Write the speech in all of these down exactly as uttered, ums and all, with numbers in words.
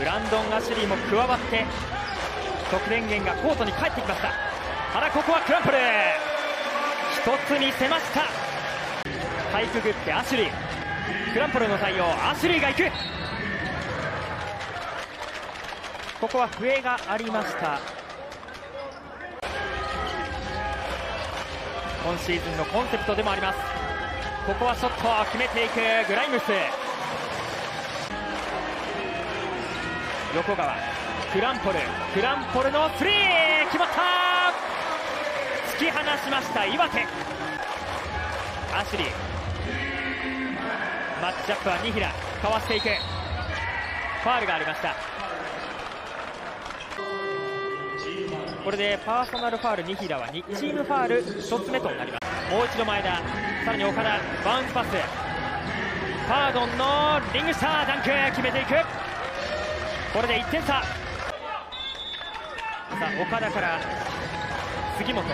ブランドン・アシュリーも加わって得点源がコートに帰ってきました。ただここはクランプル一つ見せました。かいくぐってアシュリー、クランプルの対応、アシュリーが行く。ここは笛がありました。今シーズンのコンセプトでもあります。ここはショットを決めていくグライムス。横川、クランポル、クランポルのスリー決まった。突き放しました岩手。アシュリーマッチアップは二平、かわしていく。ファールがありました。これでパーソナルファール二平はにチームファールひとつめとなります。もう一度前田、さらに岡田、バウンスパス、パードンのリング下ダンク決めていく。これでいってん差。さあ岡田から杉本、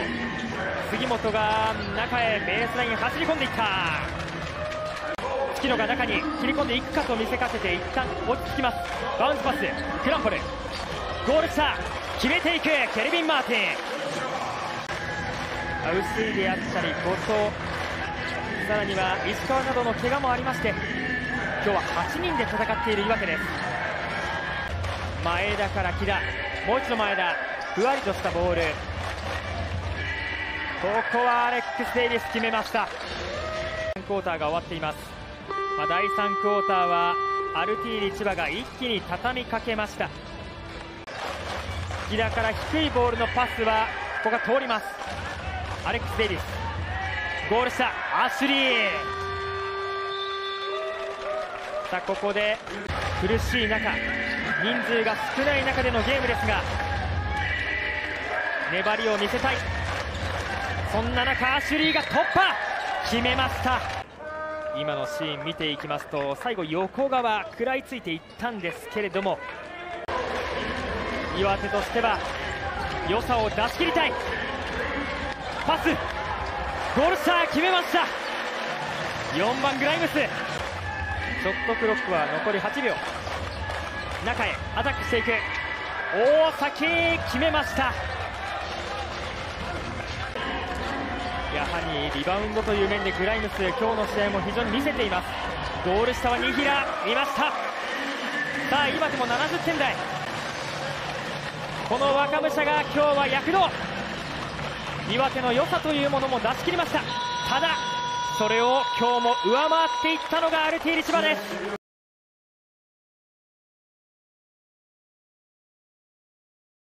杉本が中へベースライン走り込んでいった。月野が中に切り込んでいくかと見せかけて一旦落ち着きます。バウンスパス、クランポルゴール下決めていく。ケルビン・マーティン、薄いであったり後藤、さらには石川などの怪我もありまして、今日ははちにんで戦っている岩手です。前田から木田、もう一度前田、ふわりとしたボール、ここはアレックス・デイビス決めました。だいさんクォーターが終わっています。まあ、だいさんクォーターはアルティーリ千葉が一気に畳みかけました。木田から低いボールのパスはここが通ります。アレックス・デイビスゴール下、アシュリー。さあここで苦しい中、人数が少ない中でのゲームですが、粘りを見せたい。そんな中アシュリーが突破決めました。今のシーン見ていきますと、最後横川食らいついていったんですけれども、岩手としては良さを出し切りたい。パス、ゴール下決めました。よんばんグライムス。ショットクロックは残りはち秒。中へアタックしていく。大崎決めました。やはりリバウンドという面でグライムス、今日の試合も非常に見せています。ゴール下は二平、見ました。さあ今でもななじゅってん台、この若武者が今日は躍動。岩手の良さというものも出し切りました。ただそれを今日も上回っていったのがアルティーリ千葉です。